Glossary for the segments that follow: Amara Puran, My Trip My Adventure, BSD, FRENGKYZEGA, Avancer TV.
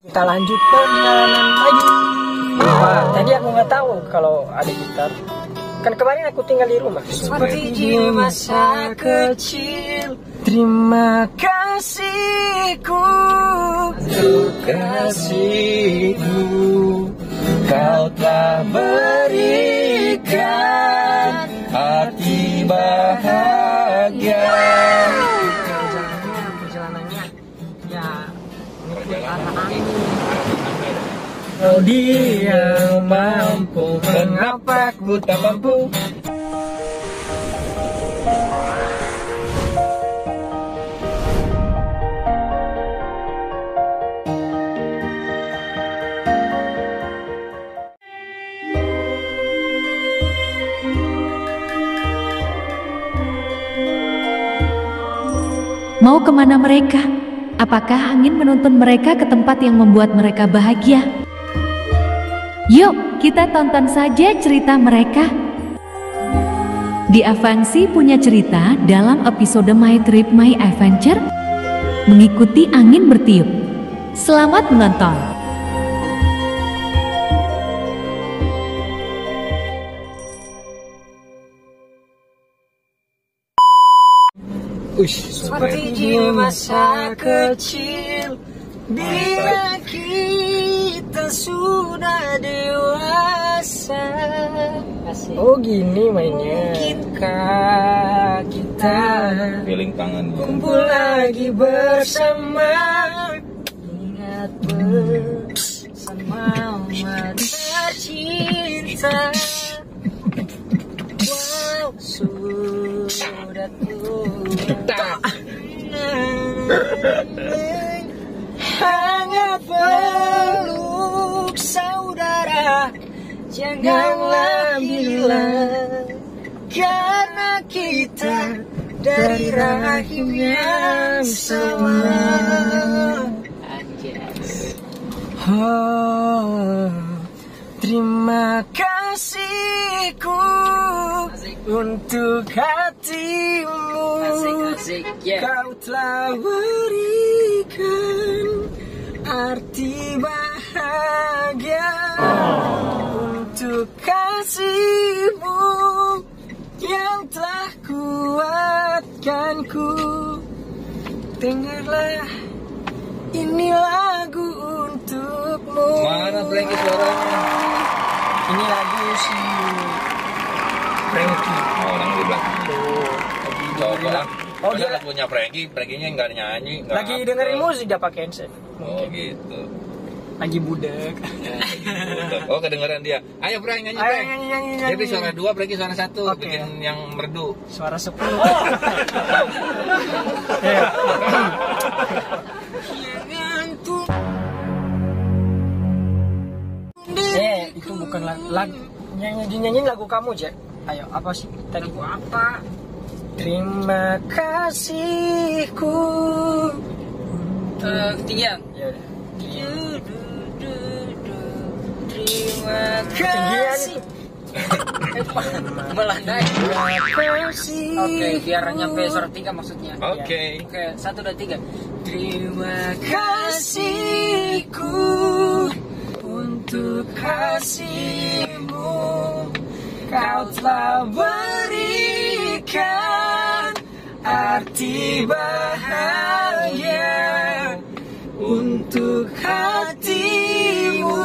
Kita lanjut perjalanan lagi. Tadi aku nggak tahu kalau ada gitar. Kan kemarin aku tinggal di rumah. Seperti di masa kecil, terima kasihku, untuk kasihmu kau telah berikan hati bahagia. Perjalanannya ya kau dia mampu, mengapa aku tak mampu? Mau kemana mereka? Apakah angin menuntun mereka ke tempat yang membuat mereka bahagia? Yuk, kita tonton saja cerita mereka. Di Avancer punya cerita dalam episode My Trip My Adventure, mengikuti angin bertiup. Selamat menonton. Seperti di masa kecil, bila kita sudah dewasa. Oh gini mainnya. Mungkinkah kita kumpul lagi bersama, ingat bersama mata cinta. Wow, sudah tua, hangat peluk saudara. Janganlah bilang karena kita dari rahim yang sama. Oh, terima kasihku untuk hatimu, kau telah berikan arti bahagia. Untuk kasihmu yang telah kuatkanku, dengarlah ini lagu untukmu. Mana lagi suaranya? Ini lagu si Frenky. Oh, orang di belakang. Oh, dia lagunya Frenky. Frenky-nya nggak nyanyi. Lagi dengerin musik dia pakai handset. Oh gitu. Lagi budek. Oh, kedengeran dia. Ayo Frank nyanyi. Ayo, Frank. Nyanyi. Jadi suara dua, Frenky suara satu. Okay. Bikin yang merdu. Suara 10. Oh. Itu bukan lagu. Nyanyiin lagu kamu, Jack. Ayo, apa sih tadi? Lagu apa? Terima kasihku ketinggian. Terima kasih. Oke, biar nyampe surat 3 maksudnya. Oke, 1, 2, 3. Terima kasihku untuk kasihmu, kau telah berikan arti bahagia. Untuk hatimu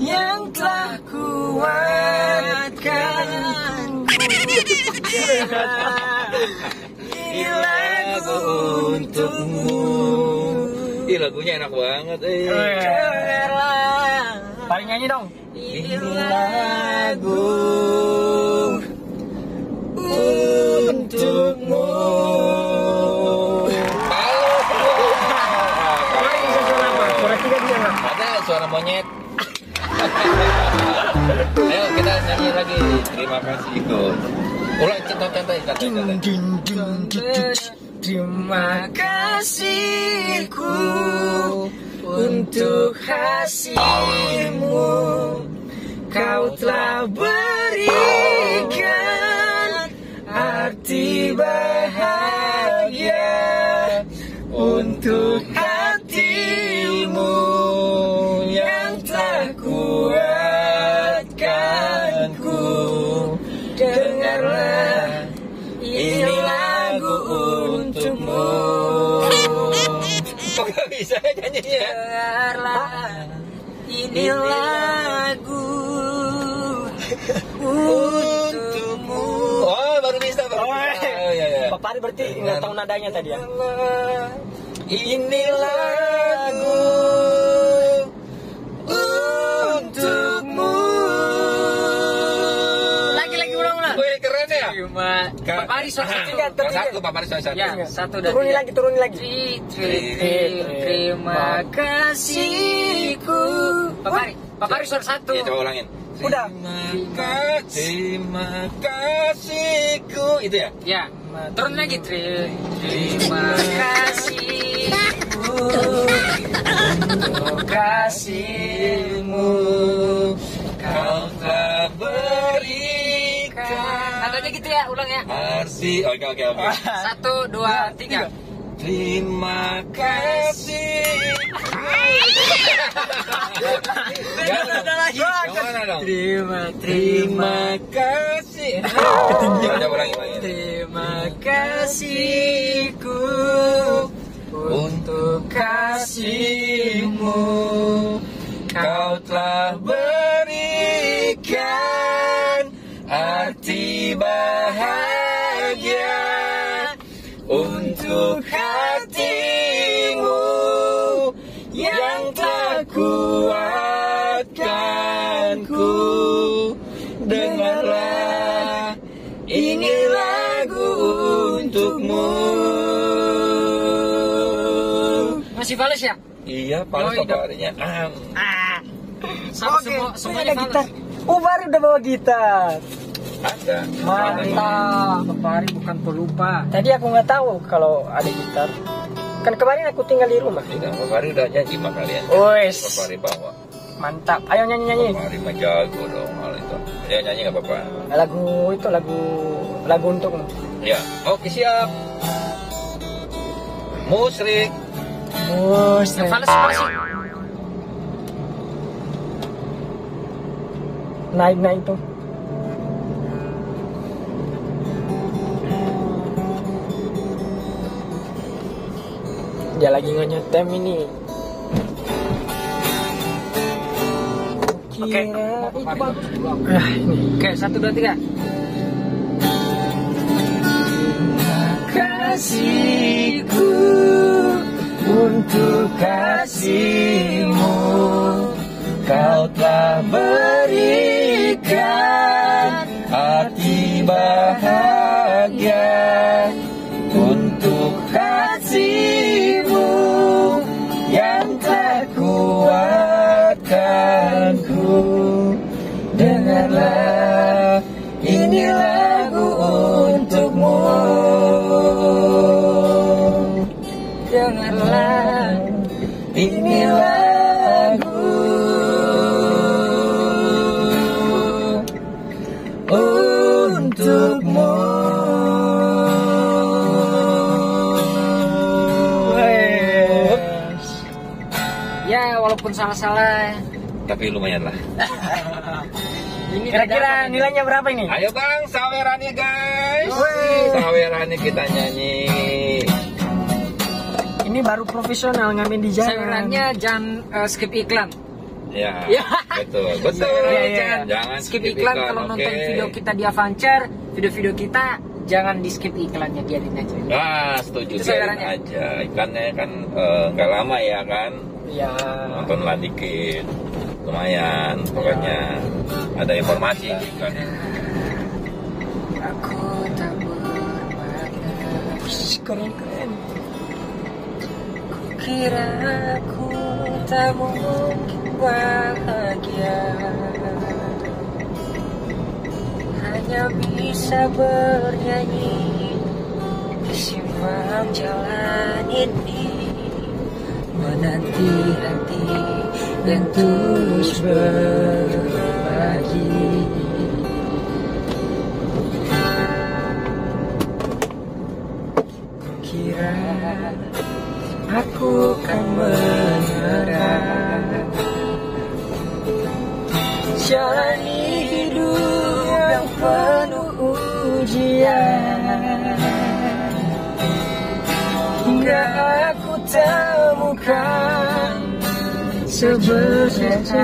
yang telah kuatkan lagu untukmu. Ih, lagunya enak banget. Paling nyanyi dong. Ini lagu untukmu. Halo. Suara bisa suara apa? Suara 3 bisa nggak? Ada suara monyet. Ayo kita nyanyi lagi. Terima kasih itu. Ulang contoh. Terima kasihku untuk kasihmu, kau telah berikan arti bahagia. Untuk hatimu nyanyinya. Ini lagu untukmu. Oh, baru bisa, baru bisa. Oh, ya, ya. Papa berarti nggak tahu nadanya tadi ya. Ini lagu untukmu. Lagi-lagi ulang-ulang. Wih, keren ya. Papa di satu, ya, satu dan turun lagi, turun lagi. Terima kasihku. Papa di satu. Coba ulangin. Udah. Terima kasihku. Itu ya? Ya. Turun lagi. Terima kasihku. Terima kasihmu. Kau tak berikan. Katanya gitu ya, ulang ya. Arsi. Oke, oke, oke. 1, 2, 3. Terima kasih. Terima kasih. Terima kasihku untuk kasihmu. Kau telah berikan arti bahagia untuk hatimu yang tak kuatkanku. Dengarlah, ini lagu untukmu. Masih fals ya? Iya, fals kabarnya. Oke, semuanya gitar. Ubari udah bawa gitar. Ada. Mantap. Kepari bukan pelupa. Tadi aku nggak tahu kalau ada gitar. Kan kemarin aku tinggal di rumah. Tidak, Kepari udah nyanyi mah kalian. Wes. Kepari bawa. Mantap. Ayo nyanyi. Kepari mah jago dong hal itu. Dia nyanyi nggak apa-apa. Lagu itu lagu untukmu. Ya. Oke, siap. Musrik. Musrik. Naik tuh. Dia lagi nge-nyetem ini. Oke, oke, 1, 2, 3. Kasihku untuk kasihmu, kau telah berikan arti bahagia untuk hatimu yang tak kuatkanku. Dengarlah, ini lagu untukmu. Dengarlah, ini lagu untukmu. Ya, walaupun salah-salah, tapi lumayan lah. Kira-kira nilainya berapa ini? Ayo bang, sawerannya guys. Sawerannya kita nyanyi. Ini baru profesional ngamen di jalan. Sawerannya jangan skip iklan. Ya, ya, betul, betul. Ya, ya. Jangan skip iklan kalau nonton video kita di Avancer. Video-video kita jangan di skip iklannya, biarin aja. Nah, setuju, biarin aja. Iklannya kan nggak lama ya kan? Iya. Nontonlah dikit, lumayan. Pokoknya ya, ada informasi iklan. Aku tak bermakna. Keren. Kira aku tak mungkin bahagia, hanya bisa bernyanyi di simpang jalan ini, menanti hati yang terus berbagi. Kira aku kan menyerah, jalani hidup yang penuh ujian, hingga aku temukan sejuta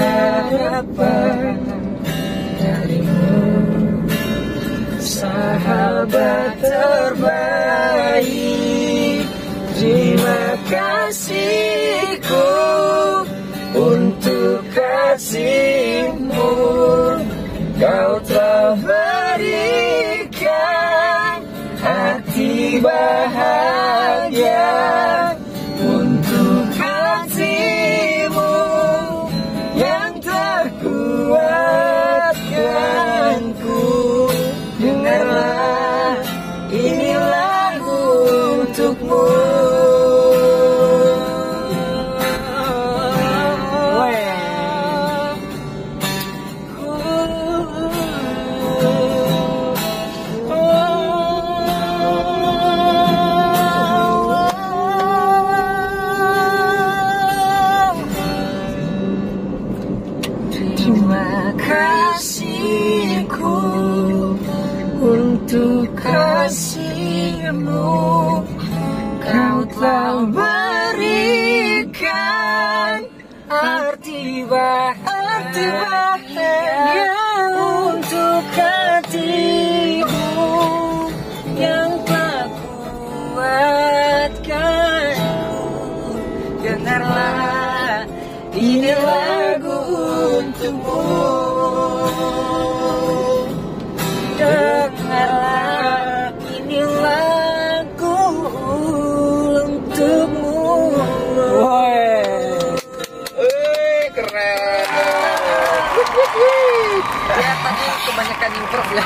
harapan darimu, sahabat terbaik. Terima kasihku untuk kasihmu, kau telah berikan hati bahagia untuk hatimu yang terkuatkanku. Dengarlah ini lagu untukmu. Kasihku untuk kasihmu, kau telah berikan arti bahagia untuk hatimu yang tak kuatkanku. Dengarlah ini lagu untukmu. Dengarlah ini lagu untukmu. Keren. Ya tadi kebanyakan improv ya.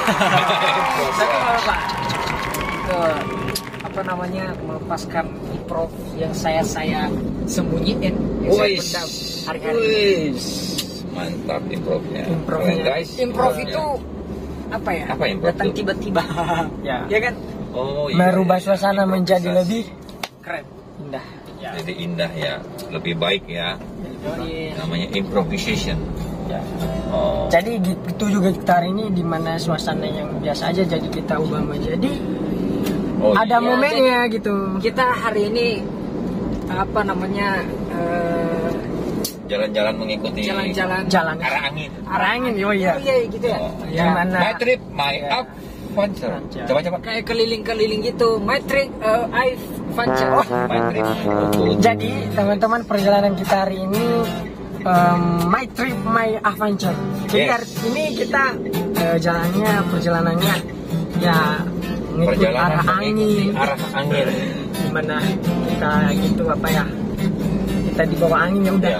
Tapi melepaskan improv yang saya sembunyiin, yang saya pendam hari-hari. Mantap improvnya. Improv itu apa ya, datang tiba-tiba ya. Ya kan, merubah suasana menjadi lebih keren, indah ya. Jadi indah ya, lebih baik ya, namanya improvisation ya. Jadi itu juga gitar ini, dimana suasana yang biasa aja jadi kita ubah menjadi ada momennya ya, gitu. Kita hari ini jalan-jalan mengikuti arah angin. Arah angin, iya gitu ya. Gimana? My Trip My Adventure. Coba-coba kayak keliling-keliling gitu. My Trip My Adventure. My Trip. Jadi, teman-teman, perjalanan kita hari ini My Trip My Adventure. Jadi hari ini kita perjalanannya ya mengikuti arah angin. Gimana kita gitu kita dibawa angin ya udah.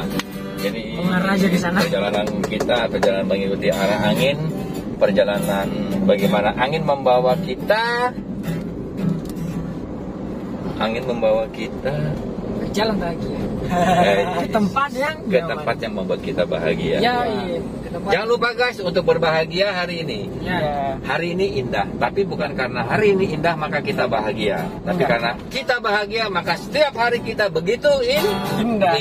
Jadi mengarah aja ke sana. Perjalanan kita, perjalanan mengikuti arah angin, perjalanan bagaimana angin membawa kita. Angin membawa kita berjalan bahagia. Ke tempat yang membuat kita bahagia. Ya, iya. Jangan lupa guys untuk berbahagia hari ini. Ya. Hari ini indah, tapi bukan karena hari ini indah maka kita bahagia. Tapi karena kita bahagia maka setiap hari kita begitu indah.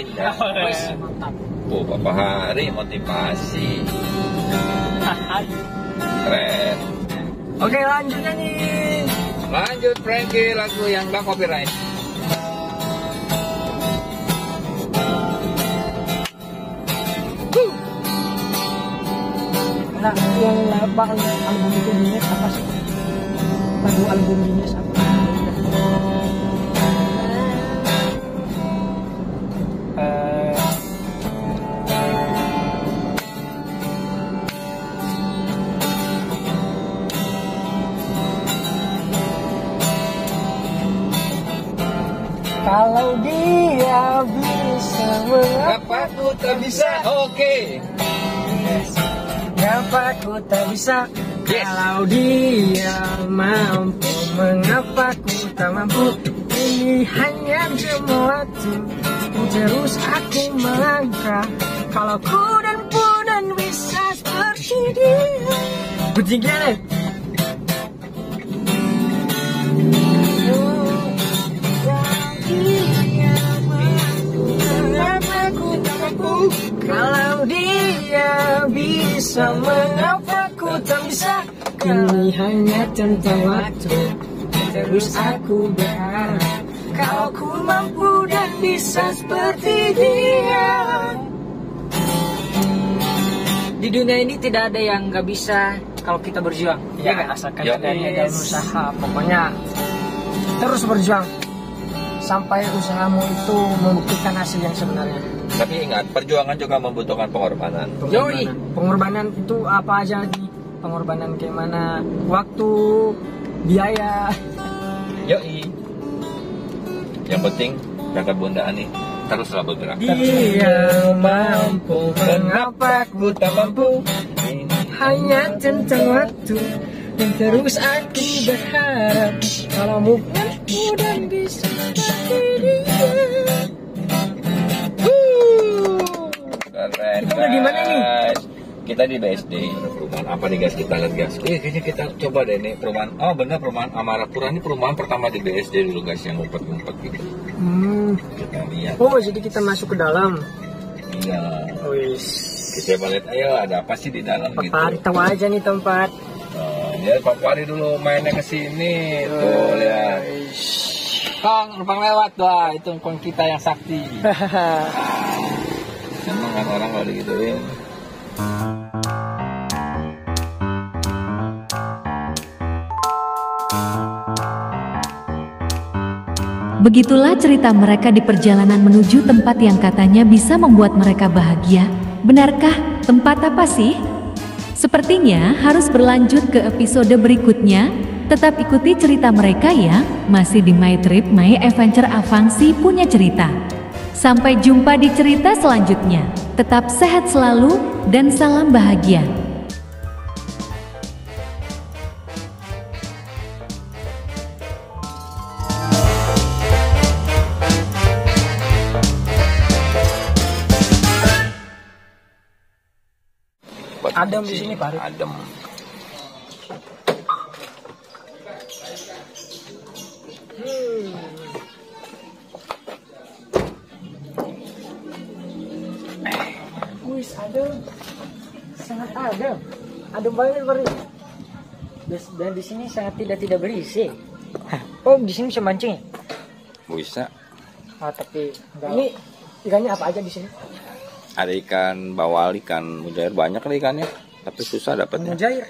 Mantap. Oh, Bapak Hari motivasi. Keren. Oke, lanjutnya nih. Lanjut Franky, lagu yang gak copyright. Nah, yang bakal album itu jenis apa sih? Lagu album jenis apa? Kalau dia bisa, mengapa aku tak bisa? Mengapa ku tak bisa? Kalau dia mampu, mengapa ku tak mampu? Pilihannya cuma waktu, terus aku melangkah. Kalau ku dan punan bisa seperti dia. Bertiga nih. Kalau dia bisa, mengapa ku tak bisa? Ini hanya tentang waktu, terus aku berharap kalau ku mampu dan bisa seperti dia. Di dunia ini tidak ada yang nggak bisa kalau kita berjuang. Ya, asalkan ada usaha. Pokoknya terus berjuang sampai usahamu itu membuktikan hasil yang sebenarnya. Tapi ingat, perjuangan juga membutuhkan pengorbanan. Yoi, pengorbanan itu apa aja lagi? Pengorbanan kayak mana? Waktu, biaya. Yoi. Yang penting berangkat bundaan nih. Teruslah bergerak. Dia mampu, mengapa ku tak mampu? Hanya tentang waktu. Dan terus aku berharap kalau mungkin ku dan bisa berdiri. Keren. Kita di mana nih? Kita di BSD. Perumahan apa nih guys? Kita lihat guys. Iya, kayaknya kita coba deh nih perumahan. Oh benar, perumahan Amara Puran ini perumahan pertama di BSD dulu guys yang ngumpet-ngumpet gitu. Kita lihat. Oh, jadi kita masuk ke dalam. Iya. Wis. Kita lihat, ayo ada apa sih di dalam gitu. Papari tahu aja nih tempat. Ya, Papari dulu mainnya ke sini. Tuh, lihat. Kong, lubang lewat doa. Itu kong kita yang sakti. Emang kan orang kalau digituin. Begitulah cerita mereka di perjalanan menuju tempat yang katanya bisa membuat mereka bahagia. Benarkah? Tempat apa sih? Sepertinya harus berlanjut ke episode berikutnya. Tetap ikuti cerita mereka ya, masih di My Trip My Adventure Avancer punya cerita. Sampai jumpa di cerita selanjutnya. Tetap sehat selalu dan salam bahagia. Adem di sini, Pak. Adem. Wis adem. Sangat adem. Adem banget, Pak. Dan di sini sangat tidak berisik. Oh, di sini bisa mancing ya? Bisa. Ah, tapi enggak. Ini ikannya apa aja di sini? Ada ikan bawal, ikan mujair, banyak lah ikannya, tapi susah dapatnya. Mujair,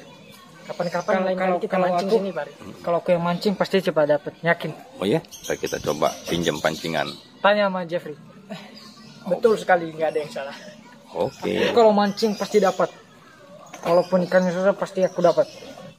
kapan-kapan lain kali kita mancing sini, Pak. Kalau aku yang mancing pasti cepat dapat, yakin. Oh iya, kita coba pinjam pancingan. Tanya sama Jeffrey. Betul sekali, nggak ada yang salah. Oke. Kalau mancing pasti dapat, walaupun ikannya susah pasti aku dapat.